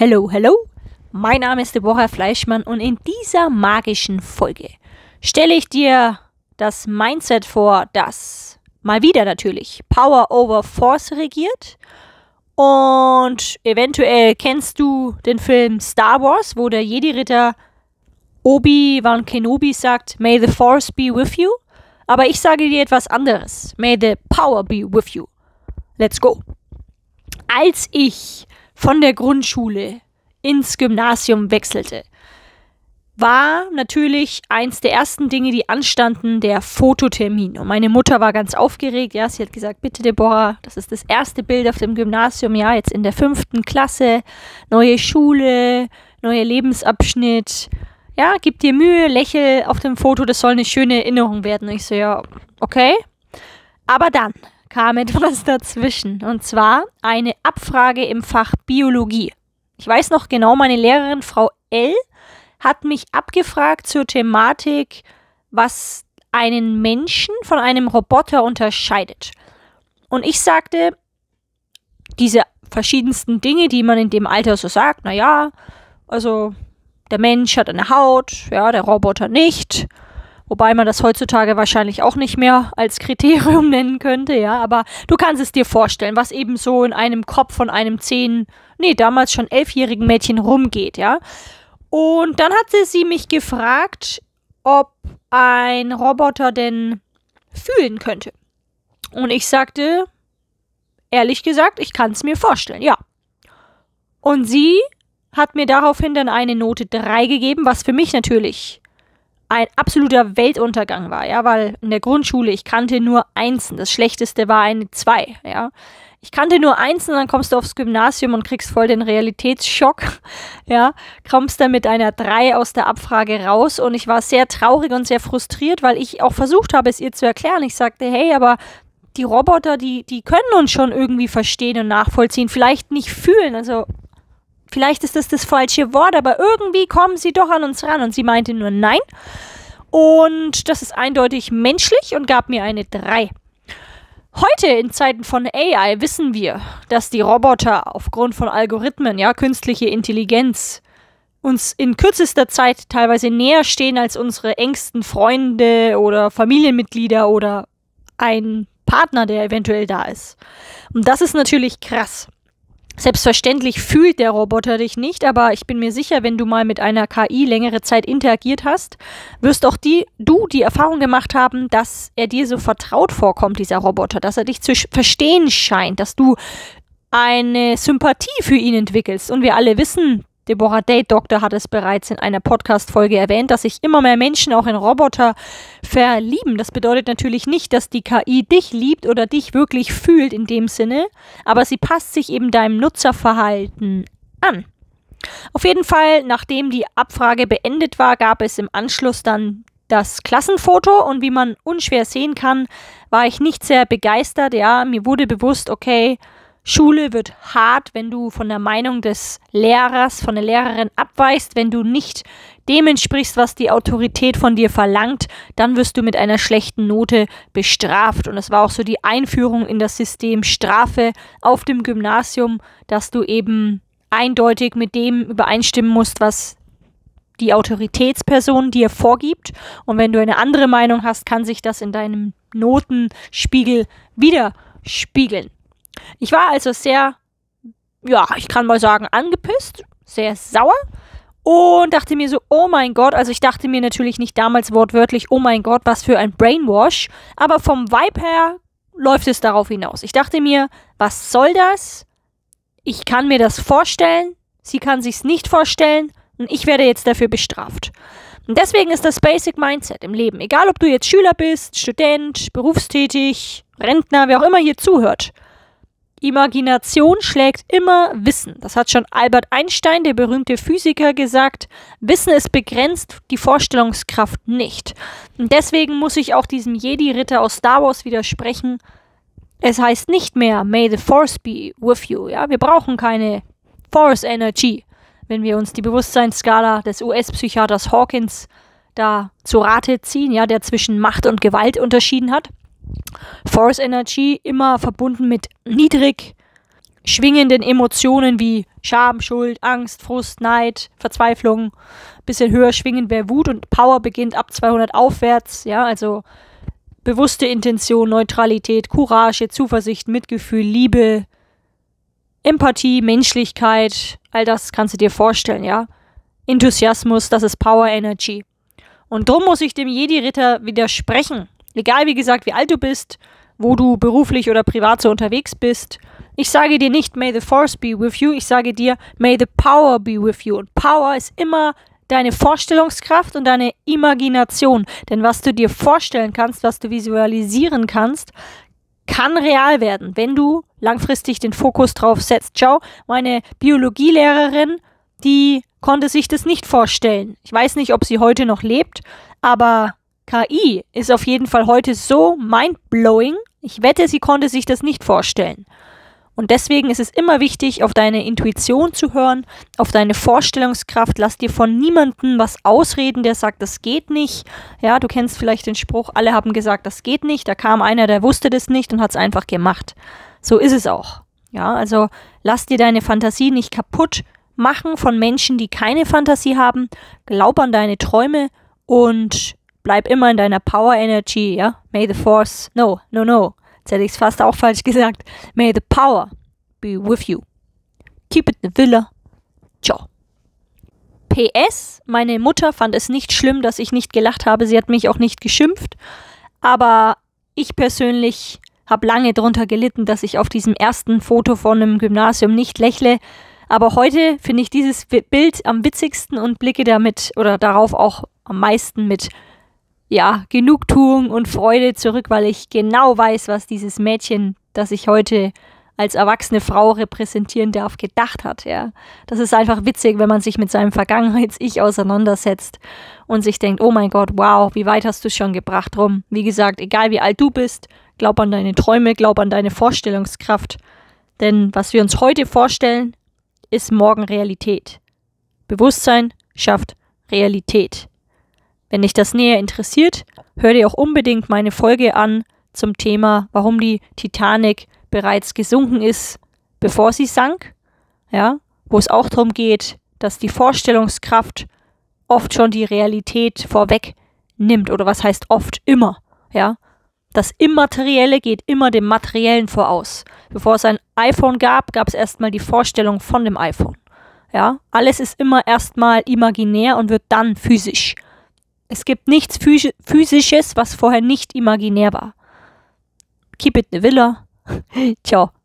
Hello, hello, mein Name ist Deborah Fleischmann und in dieser magischen Folge stelle ich dir das Mindset vor, das mal wieder natürlich Power over Force regiert. Und eventuell kennst du den Film Star Wars, wo der Jedi-Ritter Obi-Wan Kenobi sagt, May the Force be with you. Aber ich sage dir etwas anderes. May the Power be with you. Let's go. Als ich von der Grundschule ins Gymnasium wechselte, war natürlich eins der ersten Dinge, die anstanden, der Fototermin. Und meine Mutter war ganz aufgeregt. Ja, sie hat gesagt, bitte Deborah, das ist das erste Bild auf dem Gymnasium. Ja, jetzt in der 5. Klasse, neue Schule, neuer Lebensabschnitt. Ja, gib dir Mühe, lächel auf dem Foto, das soll eine schöne Erinnerung werden. Und ich so, ja, okay. Aber dann kam etwas dazwischen, und zwar eine Abfrage im Fach Biologie. Ich weiß noch genau, meine Lehrerin, Frau L., hat mich abgefragt zur Thematik, was einen Menschen von einem Roboter unterscheidet. Und ich sagte, diese verschiedensten Dinge, die man in dem Alter so sagt, naja, also der Mensch hat eine Haut, ja, der Roboter nicht. Wobei man das heutzutage wahrscheinlich auch nicht mehr als Kriterium nennen könnte, ja. Aber du kannst es dir vorstellen, was eben so in einem Kopf von einem 11-jährigen Mädchen rumgeht, ja. Und dann hatte sie mich gefragt, ob ein Roboter denn fühlen könnte. Und ich sagte, ehrlich gesagt, ich kann es mir vorstellen, ja. Und sie hat mir daraufhin dann eine Note 3 gegeben, was für mich natürlich ein absoluter Weltuntergang war, ja, weil in der Grundschule, ich kannte nur 1, das Schlechteste war eine 2, ja. Ich kannte nur 1 und dann kommst du aufs Gymnasium und kriegst voll den Realitätsschock, ja, kommst dann mit einer 3 aus der Abfrage raus und ich war sehr traurig und sehr frustriert, weil ich auch versucht habe, es ihr zu erklären. Ich sagte, hey, aber die Roboter, die können uns schon irgendwie verstehen und nachvollziehen, vielleicht nicht fühlen, also vielleicht ist das das falsche Wort, aber irgendwie kommen sie doch an uns ran. Und sie meinte nur nein. Und das ist eindeutig menschlich und gab mir eine 3. Heute in Zeiten von AI wissen wir, dass die Roboter aufgrund von Algorithmen, ja, künstliche Intelligenz, uns in kürzester Zeit teilweise näher stehen als unsere engsten Freunde oder Familienmitglieder oder ein Partner, der eventuell da ist. Und das ist natürlich krass. Selbstverständlich fühlt der Roboter dich nicht, aber ich bin mir sicher, wenn du mal mit einer KI längere Zeit interagiert hast, wirst auch du die Erfahrung gemacht haben, dass er dir so vertraut vorkommt, dieser Roboter, dass er dich zu verstehen scheint, dass du eine Sympathie für ihn entwickelst. Und wir alle wissen, Debora Date-Doktor hat es bereits in einer Podcast-Folge erwähnt, dass sich immer mehr Menschen auch in Roboter verlieben. Das bedeutet natürlich nicht, dass die KI dich liebt oder dich wirklich fühlt in dem Sinne, aber sie passt sich eben deinem Nutzerverhalten an. Auf jeden Fall, nachdem die Abfrage beendet war, gab es im Anschluss dann das Klassenfoto und wie man unschwer sehen kann, war ich nicht sehr begeistert. Ja, mir wurde bewusst, okay, Schule wird hart, wenn du von der Meinung des Lehrers, von der Lehrerin abweichst, wenn du nicht dem entsprichst, was die Autorität von dir verlangt, dann wirst du mit einer schlechten Note bestraft. Und es war auch so die Einführung in das System Strafe auf dem Gymnasium, dass du eben eindeutig mit dem übereinstimmen musst, was die Autoritätsperson dir vorgibt. Und wenn du eine andere Meinung hast, kann sich das in deinem Notenspiegel widerspiegeln. Ich war also sehr, ja, ich kann mal sagen, angepisst, sehr sauer und dachte mir so, oh mein Gott, also ich dachte mir natürlich nicht damals wortwörtlich, oh mein Gott, was für ein Brainwash, aber vom Vibe her läuft es darauf hinaus. Ich dachte mir, was soll das? Ich kann mir das vorstellen, sie kann sich's nicht vorstellen und ich werde jetzt dafür bestraft. Und deswegen ist das Basic Mindset im Leben, egal ob du jetzt Schüler bist, Student, berufstätig, Rentner, wer auch immer hier zuhört, Imagination schlägt immer Wissen. Das hat schon Albert Einstein, der berühmte Physiker, gesagt. Wissen ist begrenzt, die Vorstellungskraft nicht. Und deswegen muss ich auch diesem Jedi-Ritter aus Star Wars widersprechen. Es heißt nicht mehr, May the Force be with you. Ja? Wir brauchen keine Force Energy, wenn wir uns die Bewusstseinsskala des US-Psychiaters Hawkins da zu Rate ziehen, ja, der zwischen Macht und Gewalt unterschieden hat. Force Energy immer verbunden mit niedrig schwingenden Emotionen wie Scham, Schuld, Angst, Frust, Neid, Verzweiflung. Ein bisschen höher schwingend wäre Wut und Power beginnt ab 200 aufwärts. Ja, also bewusste Intention, Neutralität, Courage, Zuversicht, Mitgefühl, Liebe, Empathie, Menschlichkeit. All das kannst du dir vorstellen, ja. Enthusiasmus, das ist Power Energy. Und drum muss ich dem Jedi-Ritter widersprechen. Egal, wie gesagt, wie alt du bist, wo du beruflich oder privat so unterwegs bist. Ich sage dir nicht, may the force be with you. Ich sage dir, may the power be with you. Und Power ist immer deine Vorstellungskraft und deine Imagination. Denn was du dir vorstellen kannst, was du visualisieren kannst, kann real werden, wenn du langfristig den Fokus drauf setzt. Ciao, meine Biologielehrerin, die konnte sich das nicht vorstellen. Ich weiß nicht, ob sie heute noch lebt, aber KI ist auf jeden Fall heute so mindblowing. Ich wette, sie konnte sich das nicht vorstellen. Und deswegen ist es immer wichtig, auf deine Intuition zu hören, auf deine Vorstellungskraft. Lass dir von niemandem was ausreden, der sagt, das geht nicht. Ja, du kennst vielleicht den Spruch, alle haben gesagt, das geht nicht. Da kam einer, der wusste das nicht und hat es einfach gemacht. So ist es auch. Ja, also lass dir deine Fantasie nicht kaputt machen von Menschen, die keine Fantasie haben. Glaub an deine Träume und bleib immer in deiner Power Energy, ja? May the force, no, no, no. Jetzt hätte ich es fast auch falsch gesagt. May the power be with you. Keep it Nevilla. Ciao. PS, meine Mutter fand es nicht schlimm, dass ich nicht gelacht habe. Sie hat mich auch nicht geschimpft. Aber ich persönlich habe lange darunter gelitten, dass ich auf diesem ersten Foto von einem Gymnasium nicht lächle. Aber heute finde ich dieses Bild am witzigsten und blicke damit oder darauf auch am meisten mit, ja, Genugtuung und Freude zurück, weil ich genau weiß, was dieses Mädchen, das ich heute als erwachsene Frau repräsentieren darf, gedacht hat. Ja. Das ist einfach witzig, wenn man sich mit seinem Vergangenheits-Ich auseinandersetzt und sich denkt, oh mein Gott, wow, wie weit hast du es schon gebracht rum? Wie gesagt, egal wie alt du bist, glaub an deine Träume, glaub an deine Vorstellungskraft. Denn was wir uns heute vorstellen, ist morgen Realität. Bewusstsein schafft Realität. Wenn dich das näher interessiert, hör dir auch unbedingt meine Folge an zum Thema, warum die Titanic bereits gesunken ist, bevor sie sank, ja, wo es auch darum geht, dass die Vorstellungskraft oft schon die Realität vorweg nimmt, oder was heißt oft, immer, ja. Das Immaterielle geht immer dem Materiellen voraus. Bevor es ein iPhone gab, gab es erstmal die Vorstellung von dem iPhone, ja. Alles ist immer erstmal imaginär und wird dann physisch. Es gibt nichts Physisches, was vorher nicht imaginär war. Keep it the Villa. Ciao.